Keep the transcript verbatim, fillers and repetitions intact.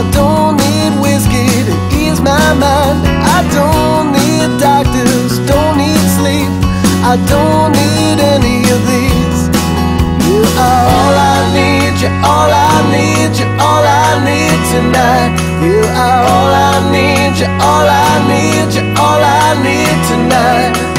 I don't need whiskey to ease my mind. I don't need doctors, don't need sleep. I don't need any of these. You are all I need, you're all I need, you're all I need tonight. You are all I need, you're all I need, you're all I need tonight.